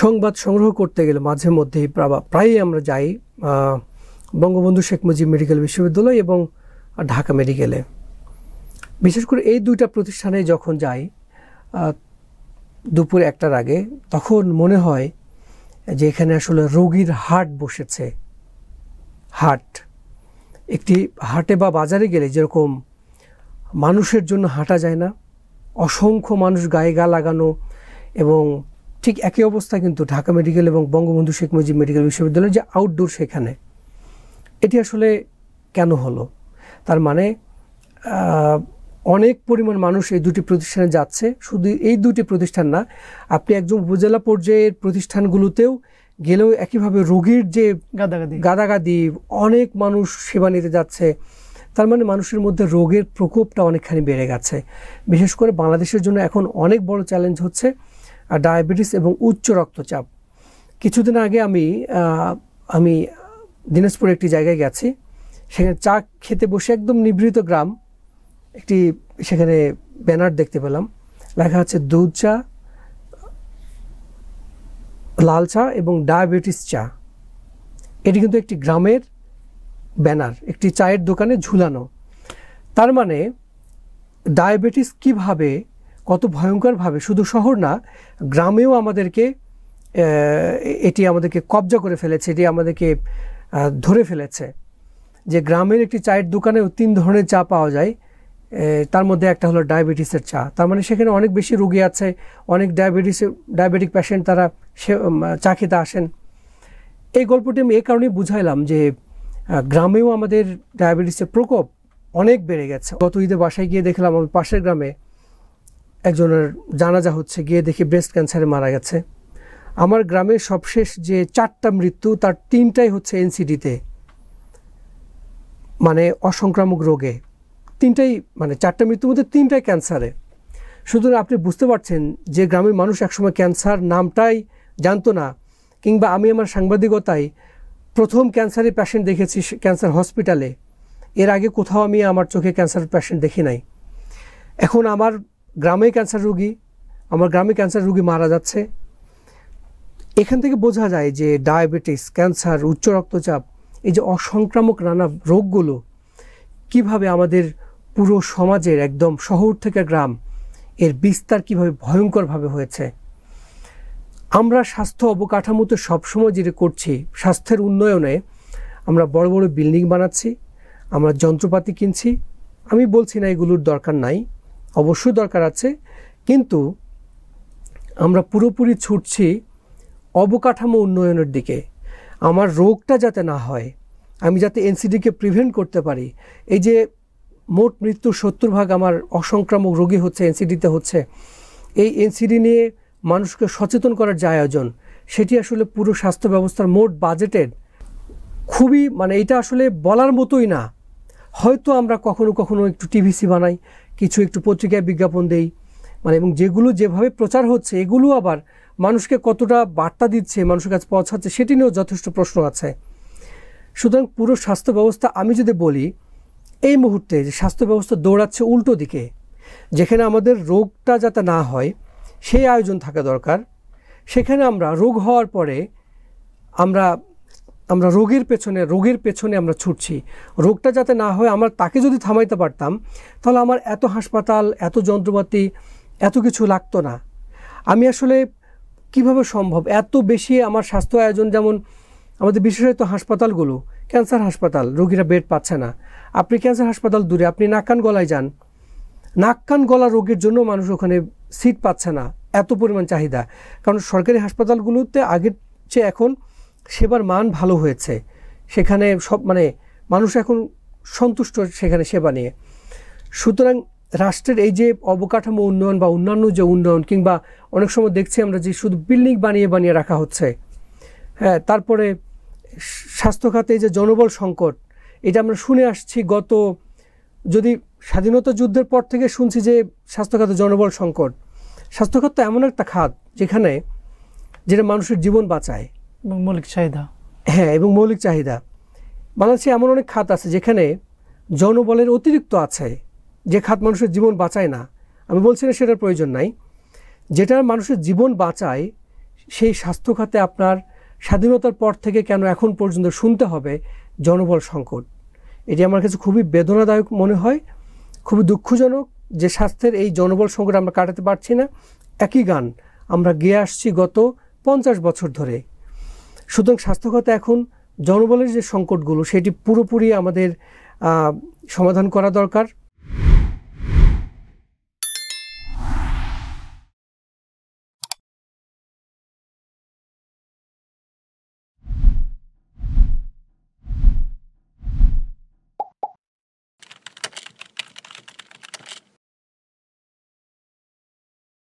সংবাদ সংগ্রহ করতে গেলে মাঝে মধ্যে প্রায়ই আমরা যাই বঙ্গবন্ধু শেখ মুজিব মেডিকেল বিশ্ববিদ্যালয় এবং ঢাকা মেডিকেলে। বিশেষ করে এই দুইটা প্রতিষ্ঠানে যখন যাই দুপুর একটার আগে, তখন মনে হয় যে এখানে আসলে রোগীর হাট বসেছে। হাট, একটি হাটে বা বাজারে গেলে যেরকম মানুষের জন্য হাঁটা যায় না, অসংখ্য মানুষ গায়ে গা লাগানো, এবং ঠিক একই অবস্থা কিন্তু ঢাকা মেডিকেল এবং বঙ্গবন্ধু শেখ মুজিব মেডিকেল বিশ্ববিদ্যালয়ের যে আউটডোর সেখানে। এটি আসলে কেন হলো? তার মানে অনেক পরিমাণ মানুষ এই দুটি প্রতিষ্ঠানে যাচ্ছে। শুধু এই দুটি প্রতিষ্ঠান না, আপনি একজন উপজেলা পর্যায়ের প্রতিষ্ঠানগুলোতেও গেলেও একইভাবে রোগীর যে গাদাগাদি, অনেক মানুষ সেবা নিতে যাচ্ছে। তার মানে মানুষের মধ্যে রোগের প্রকোপটা অনেকখানি বেড়ে গেছে। বিশেষ করে বাংলাদেশের জন্য এখন অনেক বড় চ্যালেঞ্জ হচ্ছে ডায়াবেটিস এবং উচ্চ রক্তচাপ। কিছুদিন আগে আমি দিনাজপুরে একটি জায়গায় গেছি, সেখানে চা খেতে বসে একদম নিভৃত গ্রাম, একটি সেখানে ব্যানার দেখতে পেলাম, লেখা আছে দুধ চা, লাল চা এবং ডায়াবেটিস চা। এটি কিন্তু একটি গ্রামের ব্যানার, একটি চায়ের দোকানে ঝুলানো। তার মানে ডায়াবেটিস কিভাবে, কত ভয়ঙ্করভাবে শুধু শহর না, গ্রামেও এটি আমাদেরকে কবজা করে ফেলেছে, এটি আমাদেরকে ধরে ফেলেছে। যে গ্রামের একটি চায়ের দোকানেও 3 ধরনের চা পাওয়া যায়, তার মধ্যে একটা হলো ডায়াবেটিসের চা। তার মানে সেখানে অনেক বেশি রোগী আছে, অনেক ডায়াবেটিক পেশেন্ট, তারা চা খেতে আসেন। এই গল্পটি আমি এই কারণেই বুঝাইলাম যে গ্রামেও আমাদের ডায়াবেটিসের প্রকোপ অনেক বেড়ে গেছে। গত ঈদে বাসায় গিয়ে দেখলাম আমার পাশের গ্রামে একজনের জানাজা হচ্ছে, গিয়ে দেখি ব্রেস্ট ক্যান্সারে মারা গেছে। আমার গ্রামের সবশেষ যে 4টা মৃত্যু, তার 3টাই হচ্ছে এনসিডিতে, মানে অসংক্রামক রোগে। 3টাই, মানে 4টা মৃত্যুর মধ্যে 3টাই ক্যান্সারে। সুতরাং আপনি বুঝতে পারছেন যে গ্রামের মানুষ একসময় ক্যান্সার নামটাই জানতো না, কিংবা আমি আমার সাংবাদিকতায় প্রথম ক্যান্সারের পেশেন্ট দেখেছি ক্যান্সার হসপিটালে। এর আগে কোথাও আমি আমার চোখে ক্যান্সারের পেশেন্ট দেখি নাই। এখন আমার গ্রামে ক্যান্সার রুগী মারা যাচ্ছে। এখান থেকে বোঝা যায় যে ডায়াবেটিস, ক্যান্সার, উচ্চ রক্তচাপ, এই যে অসংক্রামক নানা রোগগুলো কিভাবে আমাদের পুরো সমাজের, একদম শহর থেকে গ্রাম, এর বিস্তার কিভাবে ভয়ঙ্করভাবে হয়েছে। আমরা স্বাস্থ্য অবকাঠামোতে সবসময় যেটা করছি, স্বাস্থ্যের উন্নয়নে আমরা বড় বড় বিল্ডিং বানাচ্ছি, আমরা যন্ত্রপাতি কিনছি। আমি বলছি না এগুলোর দরকার নাই, অবশ্যই দরকার আছে, কিন্তু আমরা পুরোপুরি ছুটছি অবকাঠামো উন্নয়নের দিকে। আমার রোগটা যাতে না হয়, আমি যাতে এনসিডিকে প্রিভেন্ট করতে পারি। এই যে মোট মৃত্যুর 70% আমার অসংক্রামক রোগী হচ্ছে, এনসিডিতে হচ্ছে। এই এনসিডি নিয়ে মানুষকে সচেতন করার যে আয়োজন, সেটি আসলে পুরো স্বাস্থ্য ব্যবস্থার মোট বাজেটের খুবই, মানে এটা আসলে বলার মতোই না। হয়তো আমরা কখনো কখনো একটু টিভিসি বানাই, কিছু একটু পত্রিকায় বিজ্ঞাপন দেই, মানে এবং যেগুলো যেভাবে প্রচার হচ্ছে, এগুলো আবার মানুষকে কতটা বার্তা দিচ্ছে, মানুষের কাছে পৌঁছাচ্ছে, সেটি নিয়েও যথেষ্ট প্রশ্ন আছে। সুতরাং পুরো স্বাস্থ্য ব্যবস্থা, আমি যদি বলি এই মুহূর্তে যে স্বাস্থ্য ব্যবস্থা দৌড়াচ্ছে উল্টো দিকে, যেখানে আমাদের রোগটা যাতে না হয় সেই আয়োজন থাকা দরকার। সেখানে আমরা রোগ হওয়ার পরে আমরা রোগের পেছনে আমরা ছুটছি। রোগটা যাতে না হয়, আমরা তাকে যদি থামাইতে পারতাম, তাহলে আমার এত হাসপাতাল, এত যন্ত্রপাতি, এত কিছু লাগতো না। আমি আসলে কিভাবে সম্ভব এত বেশি আমার স্বাস্থ্য আয়োজন, যেমন আমাদের বিশেষত হাসপাতালগুলো, ক্যান্সার হাসপাতাল, রোগীরা বেড পাচ্ছে না। আপনি ক্যান্সার হাসপাতাল দূরে, আপনি নাক কান গলায় যান, নাক কান গলা রোগের জন্য মানুষ ওখানে সিট পাচ্ছে না, এত পরিমাণ চাহিদা। কারণ সরকারি হাসপাতালগুলোতে আগের চেয়ে এখন সেবার মান ভালো হয়েছে, সেখানে সব, মানে মানুষ এখন সন্তুষ্ট সেখানে সেবা নিয়ে। সুতরাং রাষ্ট্রের এই যে অবকাঠামো উন্নয়ন বা অন্যান্য যে উন্নয়ন, কিংবা অনেক সময় দেখছি আমরা যে শুধু বিল্ডিং বানিয়ে বানিয়ে রাখা হচ্ছে, হ্যাঁ, তারপরে স্বাস্থ্যখাতে এই যে জনবল সংকট, এটা আমরা শুনে আসছি গত, যদি স্বাধীনতা যুদ্ধের পর থেকে শুনছি যে স্বাস্থ্যখাতে জনবল সংকট। স্বাস্থ্যখাত তো এমন একটা খাত যেটা মানুষের জীবন বাঁচায়, মৌলিক চাহিদা, হ্যাঁ, এবং মৌলিক চাহিদা। বাংলাদেশে এমন অনেক খাত আছে যেখানে জনবলের অতিরিক্ত আছে, যে খাত মানুষের জীবন বাঁচায় না। আমি বলছি না সেটার প্রয়োজন নাই, যেটা মানুষের জীবন বাঁচায় সেই স্বাস্থ্য খাতে আপনার স্বাধীনতার পর থেকে কেন এখন পর্যন্ত শুনতে হবে জনবল সংকট। এটি আমার কাছে খুবই বেদনাদায়ক মনে হয়, খুবই দুঃখজনক যে স্বাস্থ্যের এই জনবল সংকট আমরা কাটাতে পারছি না। একই গান আমরা গেয়ে আসছি গত 50 বছর ধরে। সুতরাং স্বাস্থ্য খাতে এখন জনবলের যে সংকটগুলো সেটি পুরোপুরি আমাদের সমাধান করা দরকার।